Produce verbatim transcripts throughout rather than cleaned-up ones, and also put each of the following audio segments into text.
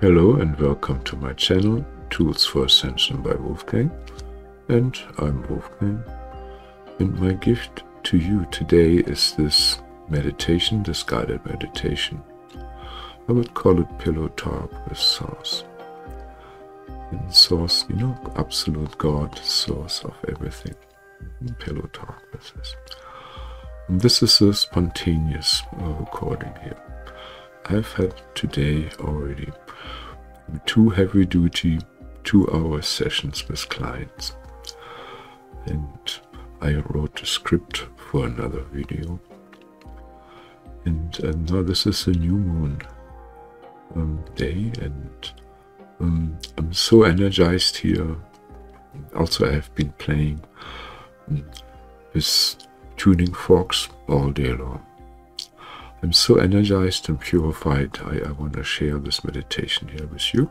Hello and welcome to my channel Tools for Ascension by Wolfgang, and I'm Wolfgang, and my gift to you today is this meditation, this guided meditation. I would call it Pillow Talk with Source. And Source, you know, absolute God, source of everything. Pillow Talk with this. And this is a spontaneous recording here. I've had today already two heavy duty two hour sessions with clients, and I wrote a script for another video. And uh, now this is a new moon um, day, and um, I'm so energized here. Also, I have been playing um, with tuning forks all day long. I'm so energized and purified. I, I want to share this meditation here with you.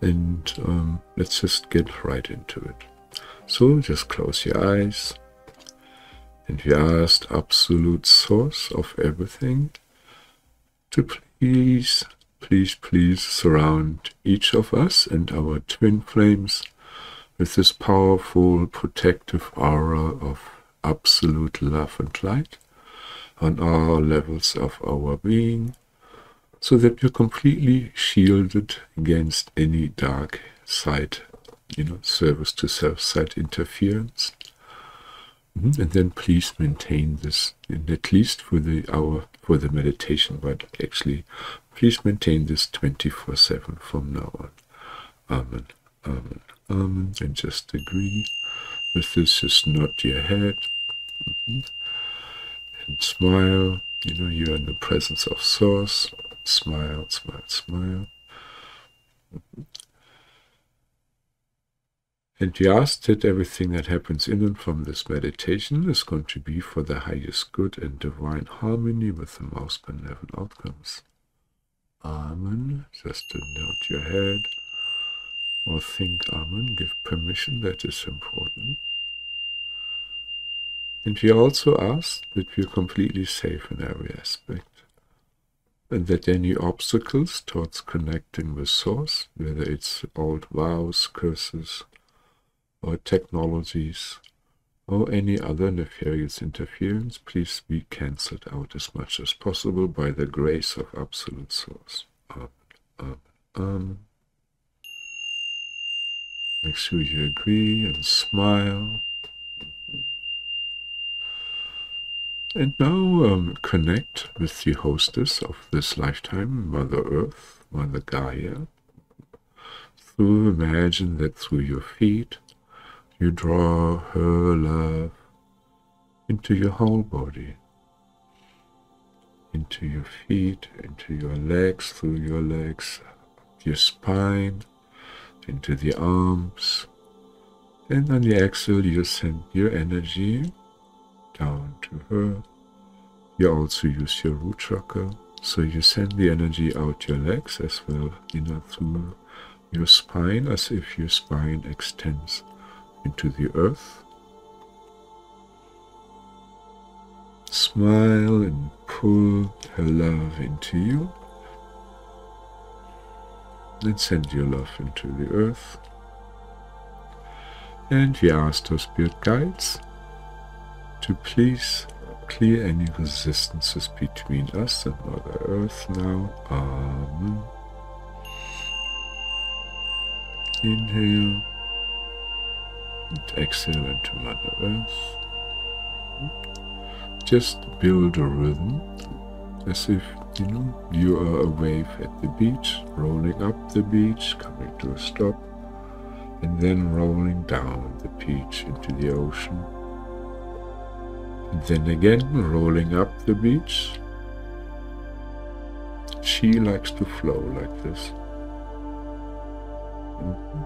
And um, let's just get right into it. So just close your eyes. And we ask absolute source of everything to please, please, please surround each of us and our twin flames with this powerful protective aura of absolute love and light on all levels of our being, so that we're completely shielded against any dark side, you know, service to self side interference. Mm-hmm. And then please maintain this, and at least for the hour for the meditation, but actually, please maintain this twenty-four seven from now on. Amen, amen, amen. And just agree with this. Just nod your head. Mm-hmm. And smile, you know, you're in the presence of Source. Smile, smile, smile. Mm-hmm. And we ask that everything that happens in and from this meditation is going to be for the highest good and divine harmony with the most benevolent outcomes. Amen. Just to nod your head or think Amen. Give permission, that is important. And we also ask that we are completely safe in every aspect, and that any obstacles towards connecting with Source, whether it's old vows, curses, or technologies, or any other nefarious interference, please be cancelled out as much as possible by the grace of Absolute Source. Amen, amen, amen. Make sure you agree and smile. And now um, connect with the hostess of this lifetime, Mother Earth, Mother Gaia. So imagine that through your feet, you draw her love into your whole body, into your feet, into your legs, through your legs, your spine, into the arms. And on the exhale, you send your energy down to her. You also use your root chakra, so you send the energy out your legs as well, you know, through your spine, as if your spine extends into the earth. Smile and pull her love into you, and send your love into the earth. And we ask our spirit guides to please clear any resistances between us and Mother Earth now. Amen. Inhale and exhale into Mother Earth. Just build a rhythm, as if, you know, you are a wave at the beach, rolling up the beach, coming to a stop, and then rolling down the beach into the ocean. And then again, rolling up the beach. She likes to flow like this. Mm-hmm.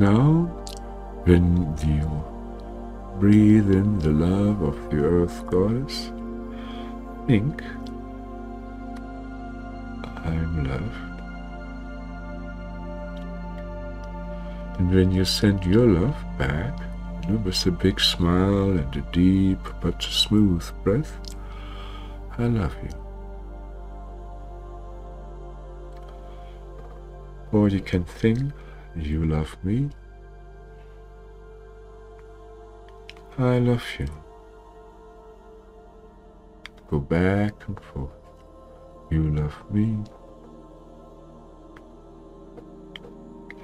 Now, when you breathe in the love of the Earth Goddess, think, I'm loved. And when you send your love back, with a big smile and a deep but smooth breath, I love you. or you can think, you love me, I love you. Go back and forth. You love me,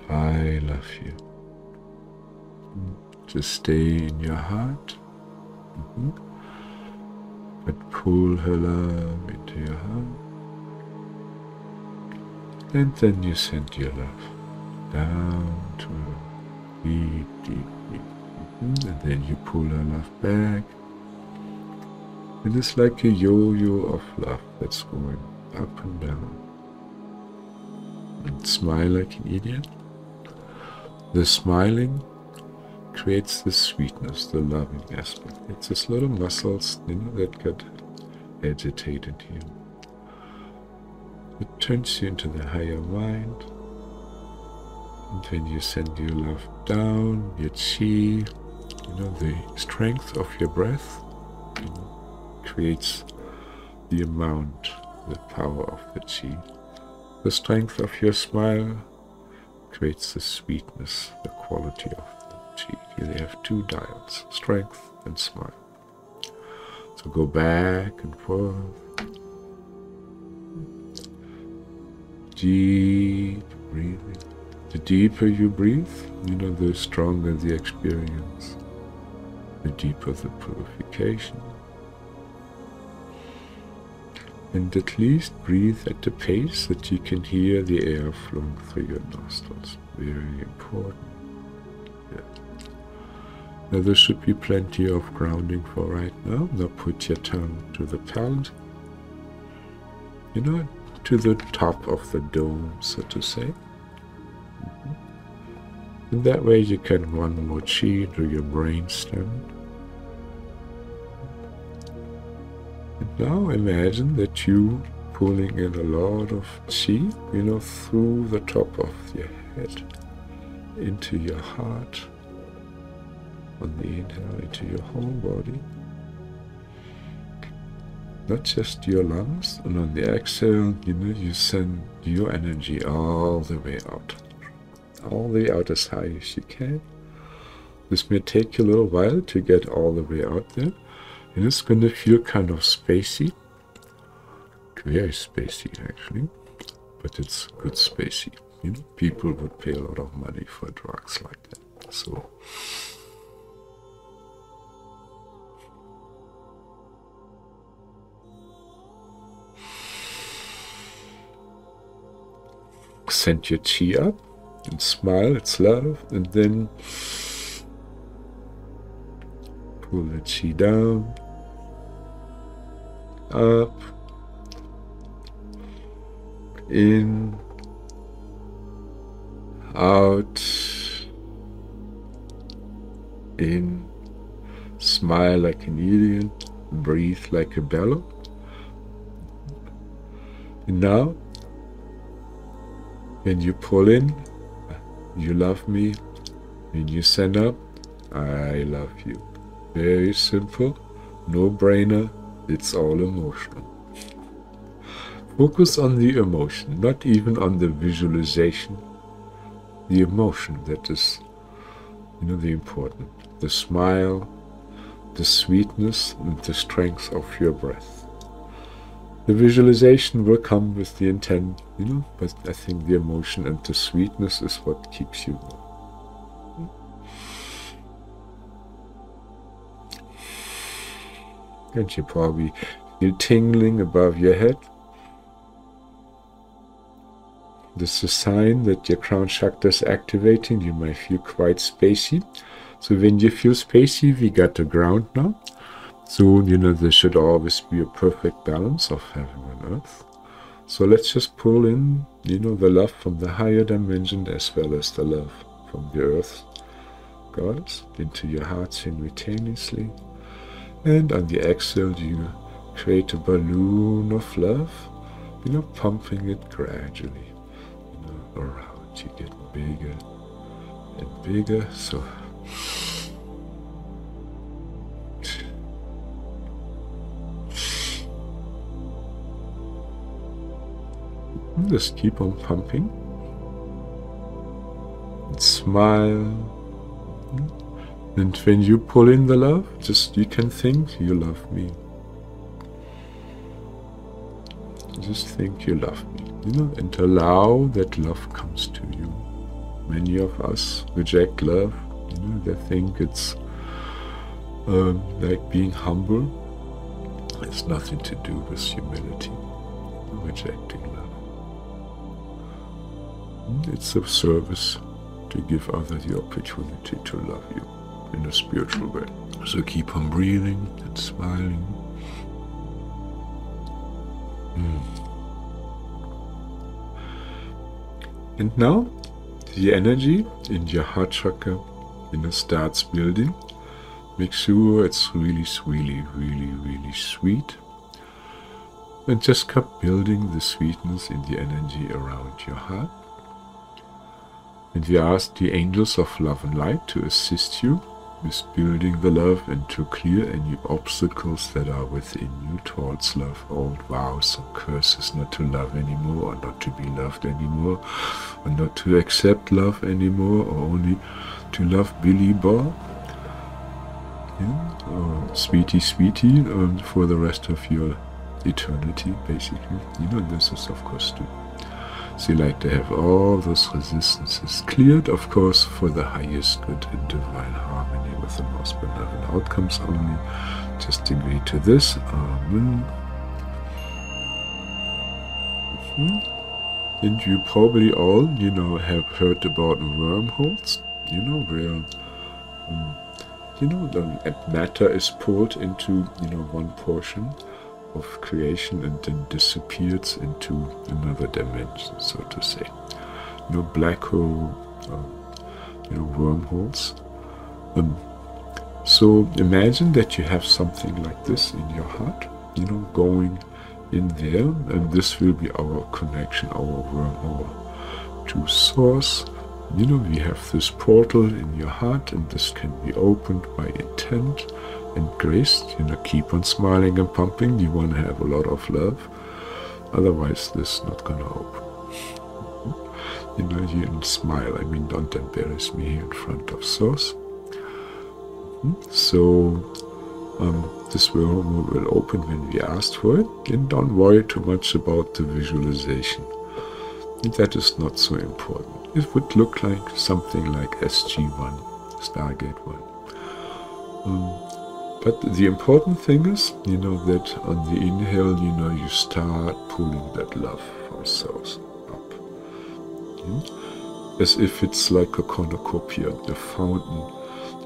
I love you. Just stay in your heart, mm-hmm. and pull her love into your heart, and then you send your love down to her, deep, deep, deep, mm-hmm. and then you pull her love back. It is like a yo-yo of love that's going up and down. And smile like an idiot. The smiling creates the sweetness, the loving aspect. It's these little muscles, you know, that got agitated here. It turns you into the higher mind. And then you send your love down, your chi, you know, the strength of your breath, you know, creates the amount, the power of the chi. The strength of your smile creates the sweetness, the quality of the chi. Here they have two dials, strength and smile. So go back and forth. Deep breathing. The deeper you breathe, you know, the stronger the experience, the deeper the purification. And at least breathe at the pace that you can hear the air flowing through your nostrils. Very important. Yeah. Now there should be plenty of grounding for right now. Now put your tongue to the palate. You know, to the top of the dome, so to say. Mm-hmm. And that way you can run more chi through your brainstem. Now imagine that you pulling in a lot of chi, you know, through the top of your head, into your heart, on the inhale, into your whole body. Not just your lungs, and on the exhale, you know, you send your energy all the way out. All the way out as high as you can. This may take you a little while to get all the way out there. And it's going to feel kind of spacey, very spacey actually, but it's good spacey. You know, people would pay a lot of money for drugs like that. So, send your chi up and smile, it's love, and then pull the chi down. Up, in, out, in, smile like an idiot, breathe like a bellow. And now, when you pull in, you love me. When you send up, I love you. Very simple, no-brainer. It's all emotional. Focus on the emotion, not even on the visualization. The emotion that is, you know, the important. The smile, the sweetness, and the strength of your breath. The visualization will come with the intent, you know, but I think the emotion and the sweetness is what keeps you going. And you probably feel tingling above your head. This is a sign that your crown chakra is activating. You might feel quite spacey. So when you feel spacey, we got the ground now. So, you know, there should always be a perfect balance of heaven and earth. So let's just pull in, you know, the love from the higher dimension as well as the love from the earth goddess into your heart simultaneously. And on the exhale, you create a balloon of love, you know, pumping it gradually, you know, around. You get bigger and bigger. So just keep on pumping. and smile. And when you pull in the love, just you can think you love me. Just think you love me, you know, and allow that love comes to you. Many of us reject love, you know, they think it's um, like being humble. It's nothing to do with humility, rejecting love. It's a service to give others the opportunity to love you in a spiritual way. So keep on breathing and smiling. Mm. And now the energy in your heart chakra, you know, starts building. Make sure it's really, really, really, really sweet. And just keep building the sweetness in the energy around your heart. And we ask the angels of love and light to assist you with building the love and to clear any obstacles that are within you towards love, old vows and curses not to love anymore, or not to be loved anymore, or not to accept love anymore, or only to love Billy Bob, yeah, or Sweetie Sweetie um, for the rest of your eternity, basically. You know, this is of course to see, like, to have all those resistances cleared, of course, for the highest good and divine harmony with the most beloved outcomes only. Just agree to this. Amen. Mm-hmm. And you probably all, you know, have heard about wormholes, you know, where, um, you know, the matter is poured into, you know, one portion of creation and then disappears into another dimension, so to say. You know, black hole, um, you know, wormholes. Um, so imagine that you have something like this in your heart, you know, going in there, and this will be our connection, our wormhole to Source. You know, we have this portal in your heart, and this can be opened by intent and grace. You know, keep on smiling and pumping. You want to have a lot of love, otherwise this is not going to open. You know, you can smile. I mean, don't embarrass me here in front of Source. So um, this will, will open when we ask for it, and don't worry too much about the visualization. That is not so important. It would look like something like S G one, Stargate one. Um, But the important thing is, you know, that on the inhale, you know, you start pulling that love from Source up. Mm? As if it's like a cornucopia, the fountain,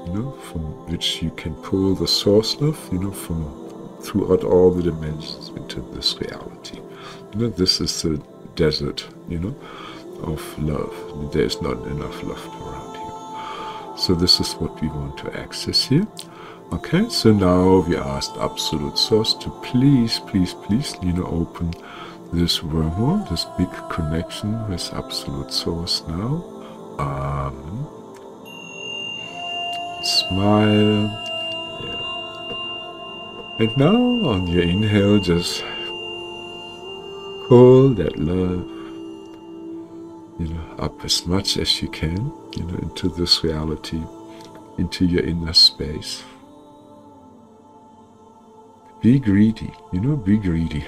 you know, from which you can pull the Source love, you know, from throughout all the dimensions into this reality. You know, this is the desert, you know, of love. There is not enough love around here. So this is what we want to access here. Okay, so now we asked Absolute Source to please, please, please, you know, open this wormhole, this big connection with Absolute Source now. Um, smile. Yeah. And now on your inhale, just pull that love, you know, up as much as you can, you know, into this reality, into your inner space. Be greedy, you know, be greedy.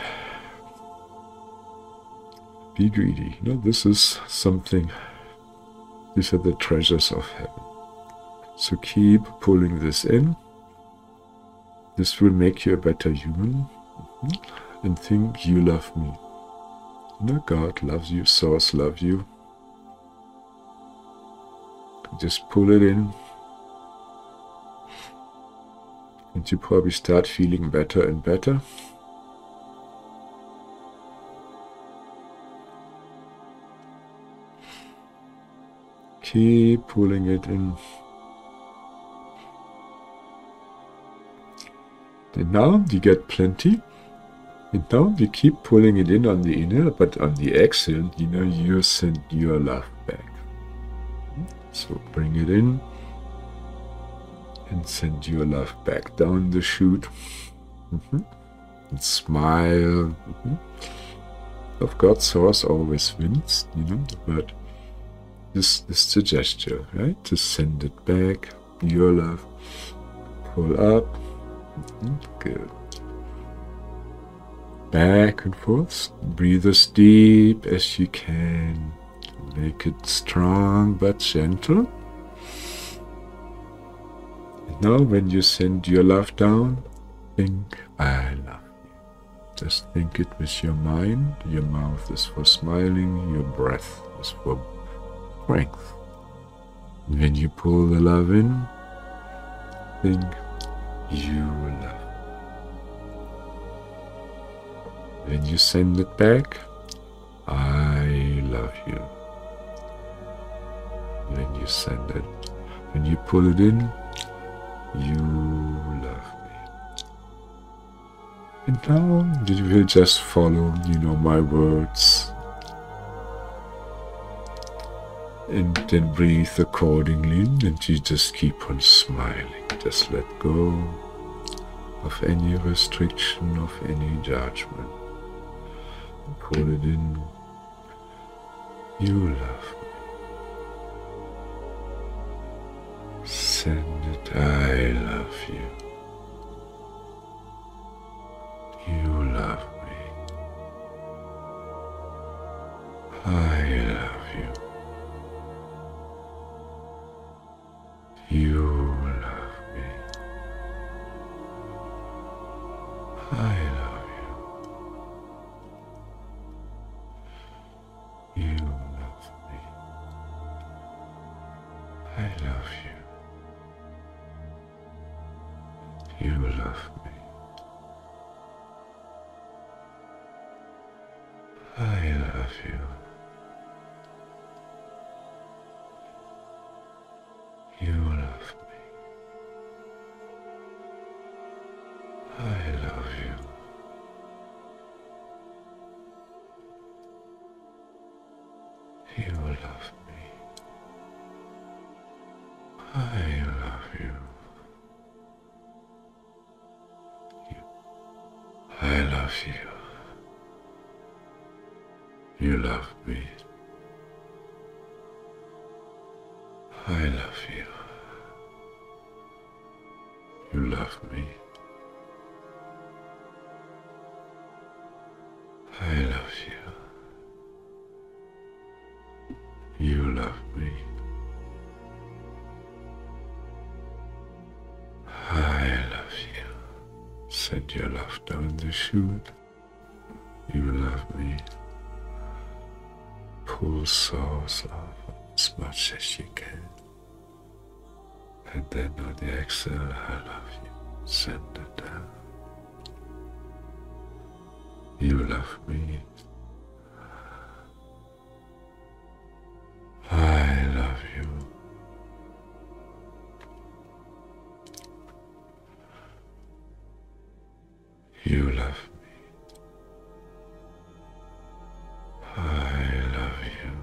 Be greedy, you know, this is something, these are the treasures of heaven. So keep pulling this in. This will make you a better human. Mm-hmm. And think you love me. You know, God loves you, Source loves you. Just pull it in. And you probably start feeling better and better. Keep pulling it in. And now you get plenty. And now you keep pulling it in on the inhale, but on the exhale, you know, you send your love back. So bring it in. And send your love back down the chute. Mm-hmm. And smile. Mm-hmm. Of course, Source always wins, you know, but This, this is the gesture, right? To send it back, your love. Pull up. Good. Back and forth. Breathe as deep as you can. Make it strong but gentle. And now when you send your love down, think, I love you. Just think it with your mind. Your mouth is for smiling. Your breath is for strength. And when you pull the love in, think, you love. When you send it back, I love you. When you send it, when you pull it in, you love me. And now you will just follow, you know, my words. And then breathe accordingly, and you just keep on smiling. Just let go of any restriction, of any judgment. Pull it in. You love me. Send it. I love you. You love me. I love you. You love me. I love you. I love you. You love me. I love you. You love me. I love you. You love me. I love you. you. I love you. You love me. I love you. You love me. I love you. You love me. I love you. Send your love down the chute. You love me. Pull source love as much as you can. And then on the exhale, I love you. Send it down. You love me. I love you. You love me. I love you.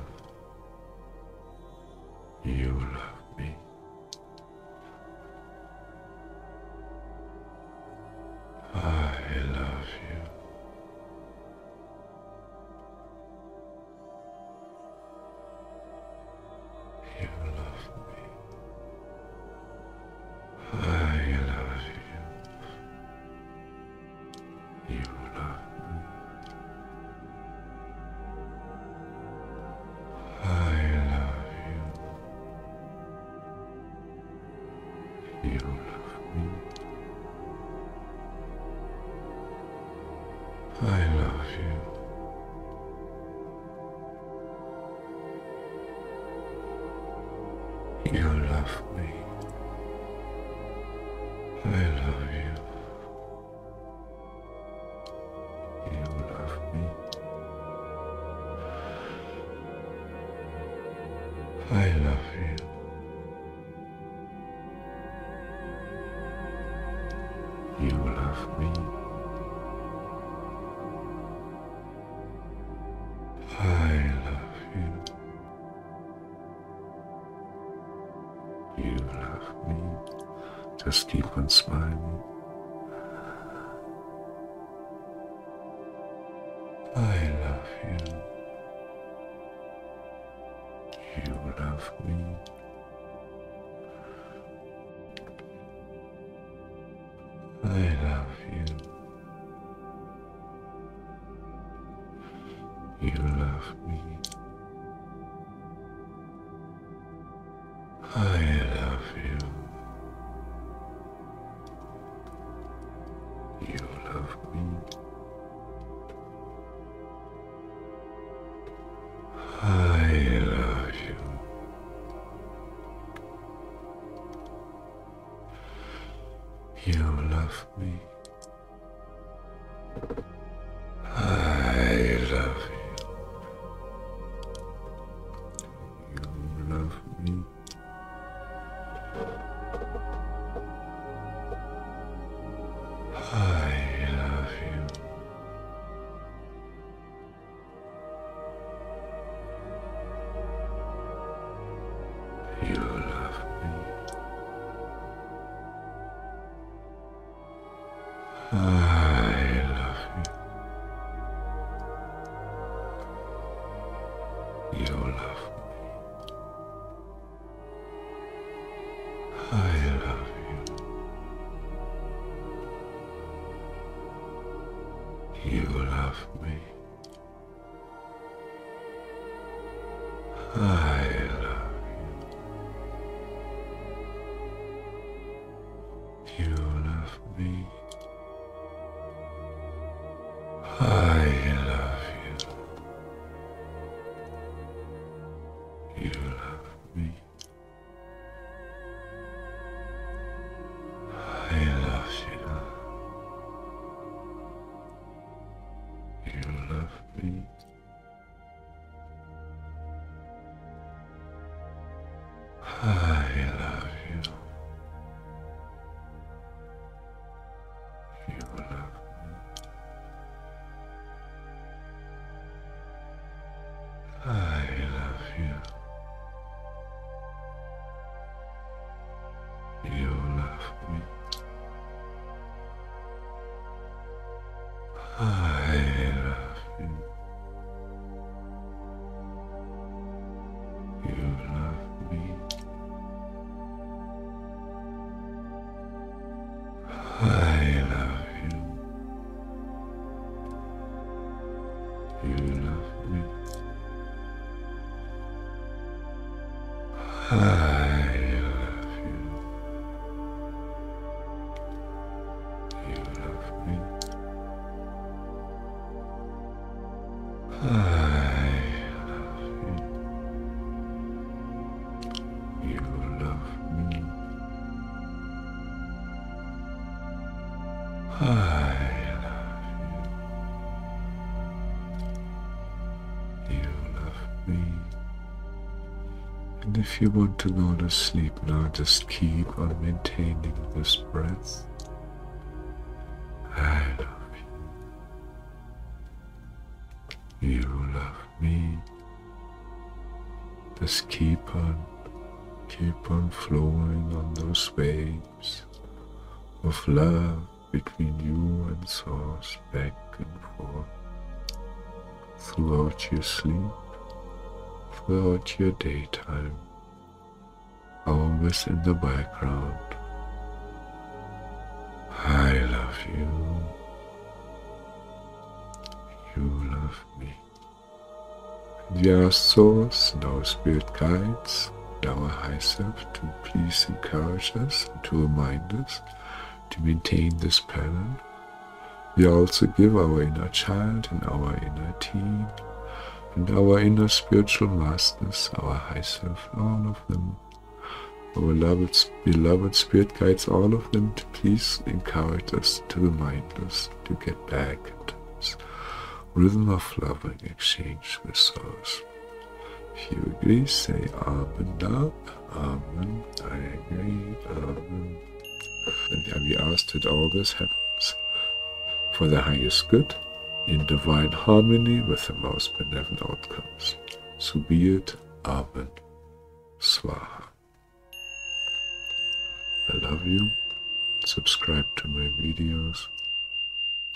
You love me. I love you. You love me. I love you. You love me. I love you. You love me. I love you. You love me. I love you. You love me. I love you. You love me. I love you. You love me. Just keep on smiling. I love you. You love me. I love you. You love me. I love you. You love me. I love you. You love me. I love you. You love me. If you want to go to sleep now, just keep on maintaining this breath. I love you. You love me. Just keep on, keep on flowing on those waves of love between you and Source, back and forth, throughout your sleep, throughout your daytime, always in the background. I love you. You love me. We are Source and our spirit guides and our high self to please encourage us and to remind us to maintain this pattern. We also give our inner child and our inner teen and our inner spiritual masters, our high self, all of them, our beloved, beloved spirit guides, all of them, to please encourage us, to remind us to get back into this rhythm of love and exchange with Source. If you agree, say Amen up, Amen, I agree, Amen. And we ask that all this happens for the highest good, in divine harmony with the most benevolent outcomes. So be it. Amen. Swaha. I love you. Subscribe to my videos.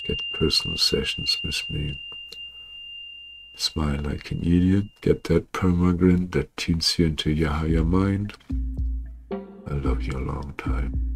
Get personal sessions with me. Smile like an idiot. Get that permagrin that tunes you into your higher mind. I love you a long time.